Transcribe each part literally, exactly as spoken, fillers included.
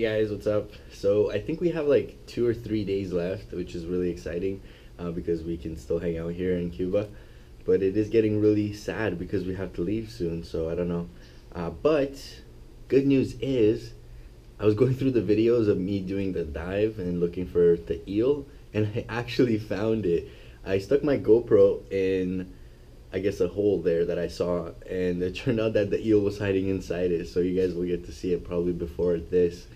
Hey guys, what's up? So I think we have like two or three days left, which is really exciting uh, because we can still hang out here in Cuba, but it is getting really sad because we have to leave soon, so I don't know. Uh, but good news is I was going through the videos of me doing the dive and looking for the eel, and I actually found it. I stuck my GoPro in, I guess, a hole there that I saw, and it turned out that the eel was hiding inside it, so you guys will get to see it probably before this.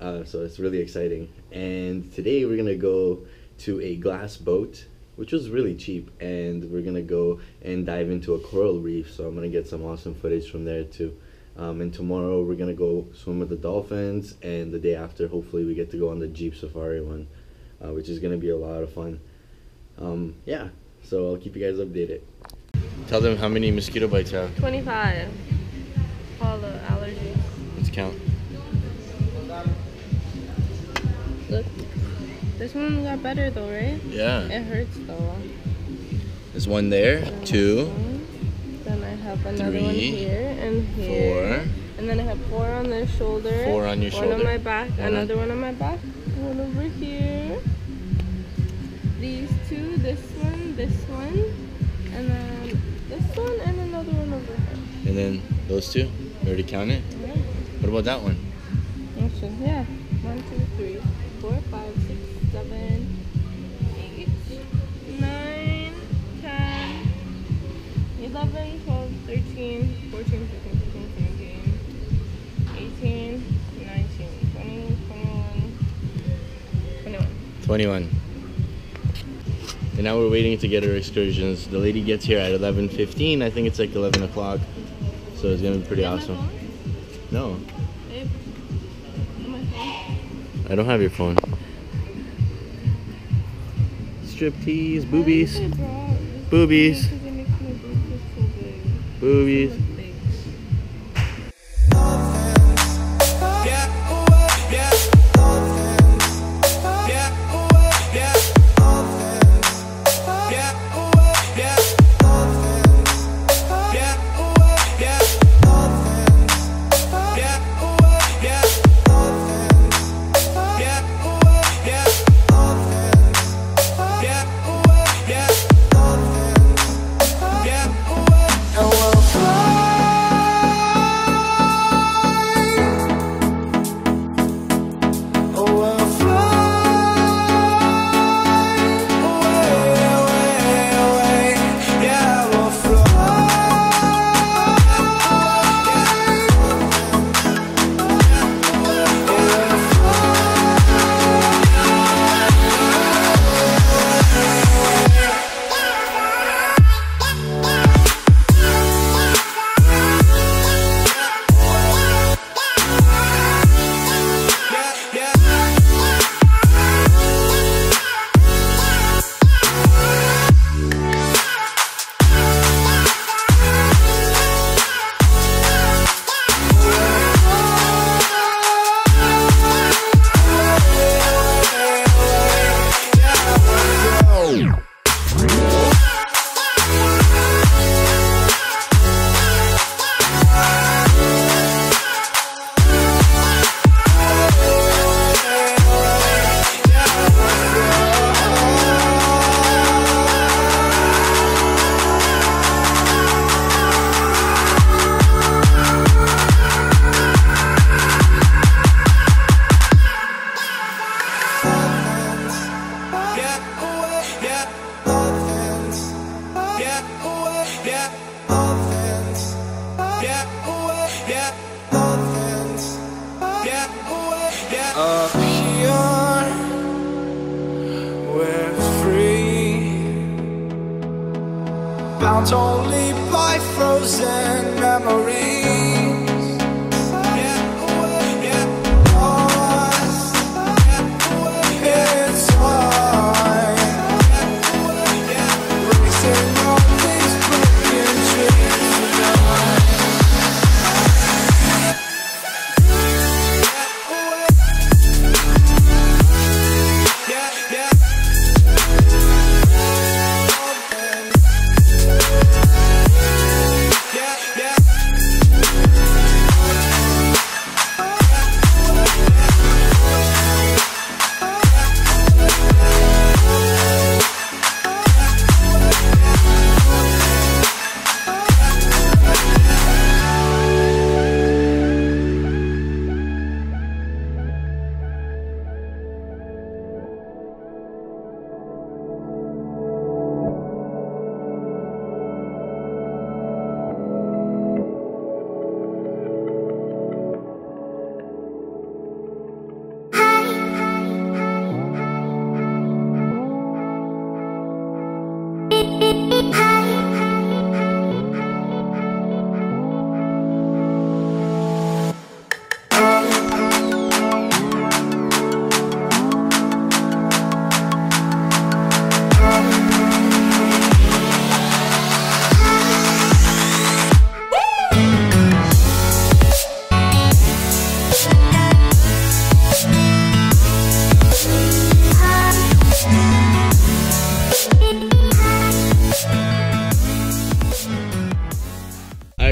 Uh, so it's really exciting. And today we're gonna go to a glass boat, which was really cheap, and we're gonna go and dive into a coral reef, so I'm gonna get some awesome footage from there too. Um, and tomorrow we're gonna go swim with the dolphins, and the day after hopefully we get to go on the Jeep Safari one, uh, which is gonna be a lot of fun. Um, yeah, so I'll keep you guys updated. Tell them how many mosquito bites have. twenty-five. All the allergies. Let's count. Look. This one got better though, right? Yeah. It hurts though. There's one there. Then two. One. Then I have another three, one here and here. Four. And then I have four on their shoulder. Four on your one shoulder. One on my back. One another on. one on my back. One over here. These two. This one. This one. And then this one and another one over here. And then those two? You already counted? Yeah. What about that one? Actually, yeah. One, two, three, four, five, six, seven, eight, nine, ten, eleven, twelve, thirteen, fourteen, fifteen, sixteen, seventeen, eighteen, nineteen, twenty, twenty-one, twenty-one. Twenty-one. And now we're waiting to get our excursions. The lady gets here at eleven fifteen. I think it's like eleven o'clock. So it's gonna be pretty awesome. No. I don't have your phone. Striptease, boobies, boobies, boobies. Bound only by frozen memories.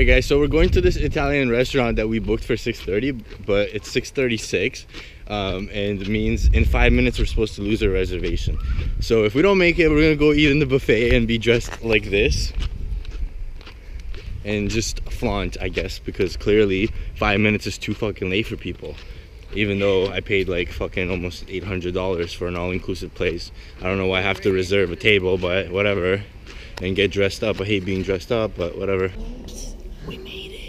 Alright guys, so we're going to this Italian restaurant that we booked for six thirty, but it's six thirty-six, um, and it means in five minutes we're supposed to lose our reservation. So if we don't make it, we're gonna go eat in the buffet and be dressed like this and just flaunt, I guess, because clearly five minutes is too fucking late for people, even though I paid like fucking almost eight hundred dollars for an all-inclusive place. I don't know why I have to reserve a table, but whatever, and get dressed up. I hate being dressed up, but whatever. We made it.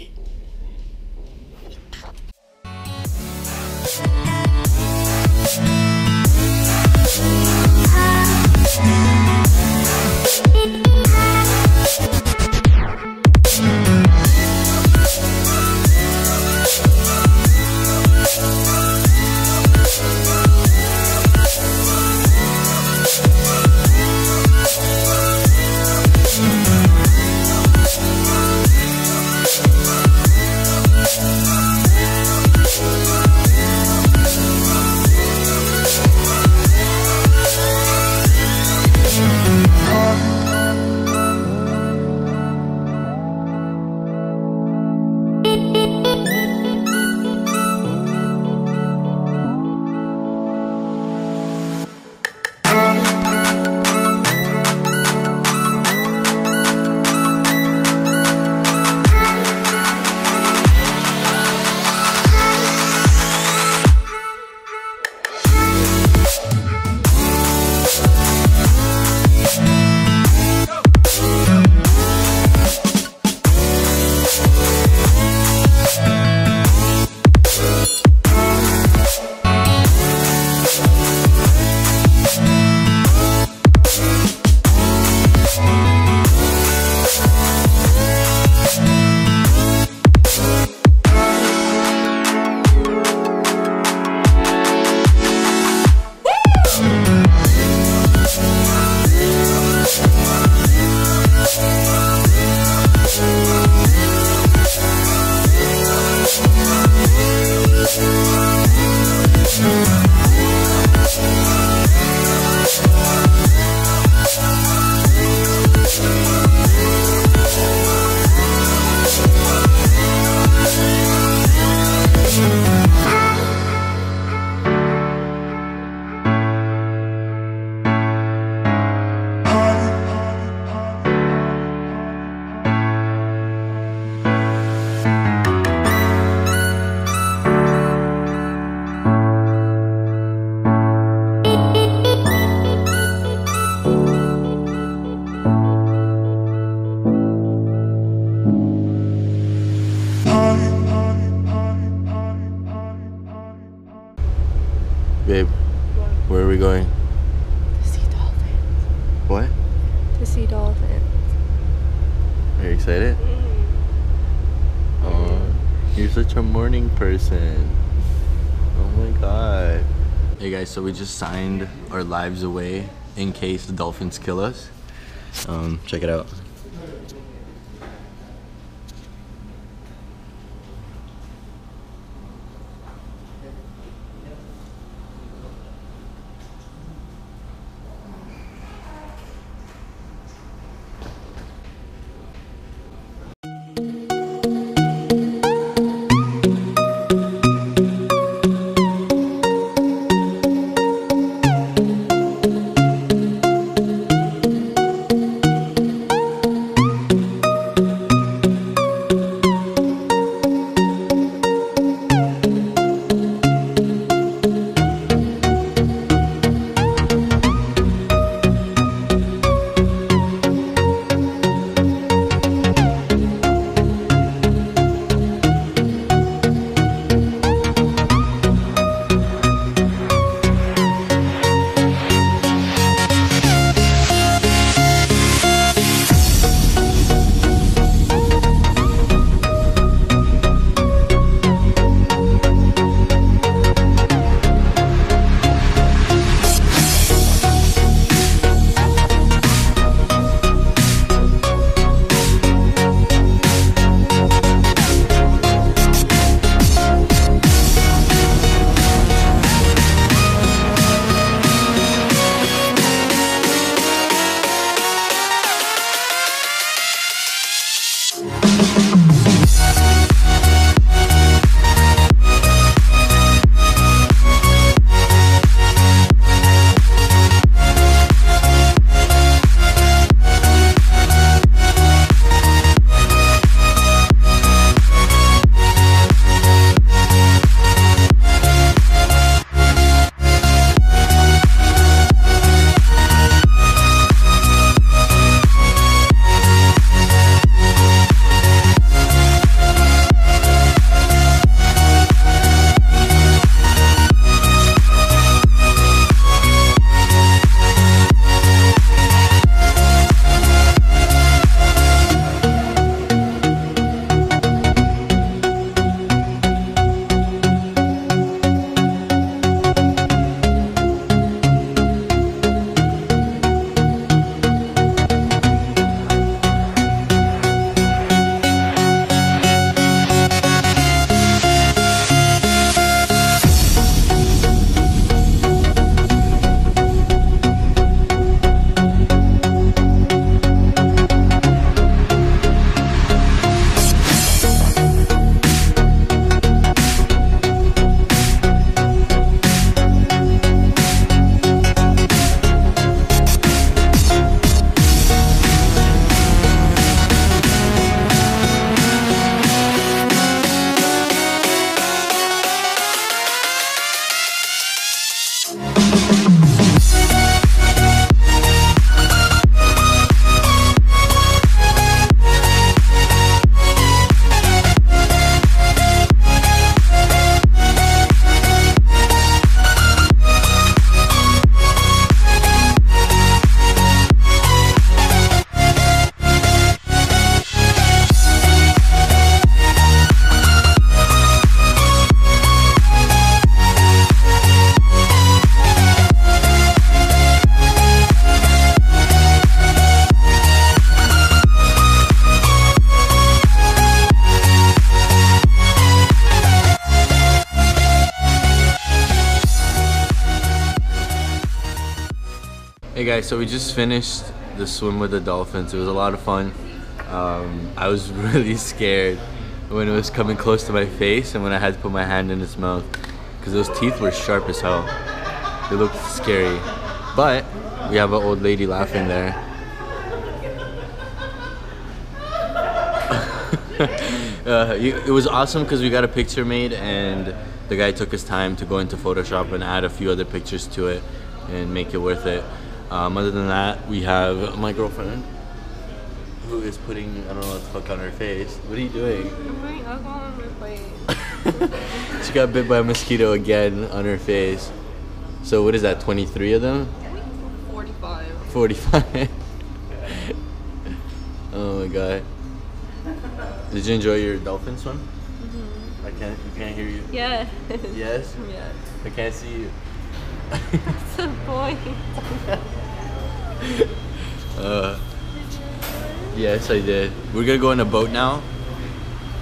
Babe, where are we going? To see dolphins. What? To see dolphins. Are you excited? Mm-hmm. Oh, you're such a morning person. Oh my god. Hey guys, so we just signed our lives away in case the dolphins kill us. Um, check it out. guys, so we just finished the swim with the dolphins. It was a lot of fun. Um, I was really scared when it was coming close to my face and when I had to put my hand in its mouth, because those teeth were sharp as hell. They looked scary. But we have an old lady laughing there. uh, it was awesome because we got a picture made and the guy took his time to go into Photoshop and add a few other pictures to it and make it worth it. Um, other than that, we have my girlfriend who is putting, I don't know what the fuck on her face. What are you doing? I'm putting alcohol on my face. She got bit by a mosquito again on her face. So what is that, twenty-three of them? forty-five. forty-five. Oh my god. Did you enjoy your dolphin swim? Mm-hmm. I can't, you can't hear you? Yeah. Yes? Yeah. I can't see you. That's a boy. uh, yes, I did. We're gonna go in a boat now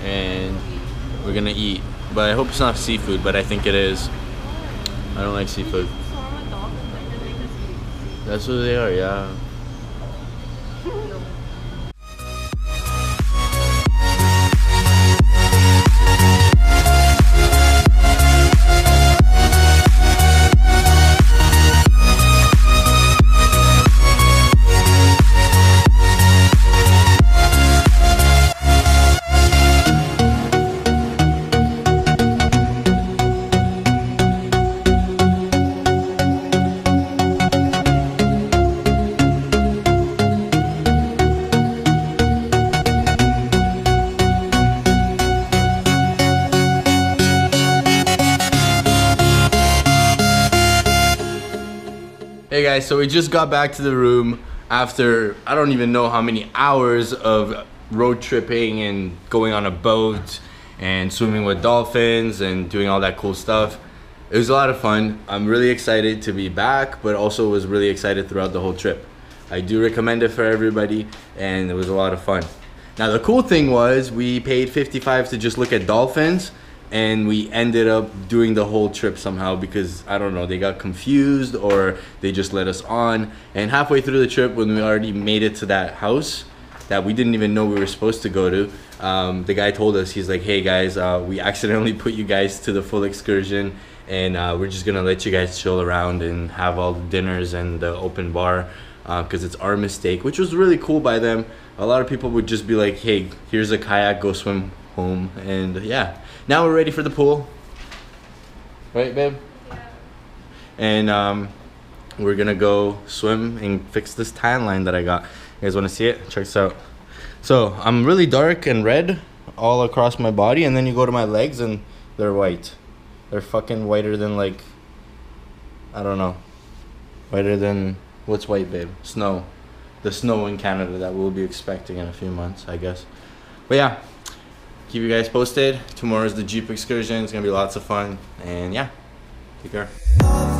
and we're gonna eat. But I hope it's not seafood, but I think it is. I don't like seafood. That's what they are, yeah. Hey guys, so we just got back to the room after I don't even know how many hours of road tripping and going on a boat and swimming with dolphins and doing all that cool stuff. It was a lot of fun. I'm really excited to be back, but also was really excited throughout the whole trip. I do recommend it for everybody, and it was a lot of fun. Now the cool thing was we paid fifty-five to just look at dolphins, and we ended up doing the whole trip somehow because, I don't know, they got confused or they just let us on. And halfway through the trip, when we already made it to that house that we didn't even know we were supposed to go to, um, the guy told us, he's like, hey guys, uh, we accidentally put you guys to the full excursion and uh, we're just gonna let you guys chill around and have all the dinners and the open bar because uh, it's our mistake, which was really cool by them. A lot of people would just be like, hey, here's a kayak, go swim home. And yeah, now we're ready for the pool, right babe? Yeah. And um, we're gonna go swim and fix this tan line that I got. You guys want to see it? Check this out. So I'm really dark and red all across my body, and then you go to my legs and they're white. They're fucking whiter than, like, I don't know, whiter than, what's white babe? Snow. The snow in Canada that we'll be expecting in a few months, I guess. But yeah, keep you guys posted. Tomorrow's the Jeep excursion. It's gonna be lots of fun. And yeah, take care.